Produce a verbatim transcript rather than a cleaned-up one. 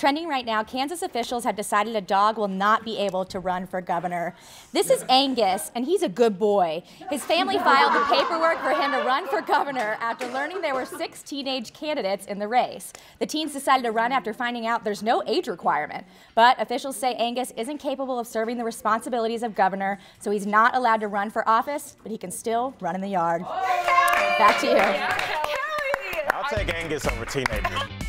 Trending right now, Kansas officials have decided a dog will not be able to run for governor. This is Angus, and he's a good boy. His family filed the paperwork for him to run for governor after learning there were six teenage candidates in the race. The teens decided to run after finding out there's no age requirement. But officials say Angus isn't capable of serving the responsibilities of governor, so he's not allowed to run for office, but he can still run in the yard. Back to you. I'll take Angus over teenagers.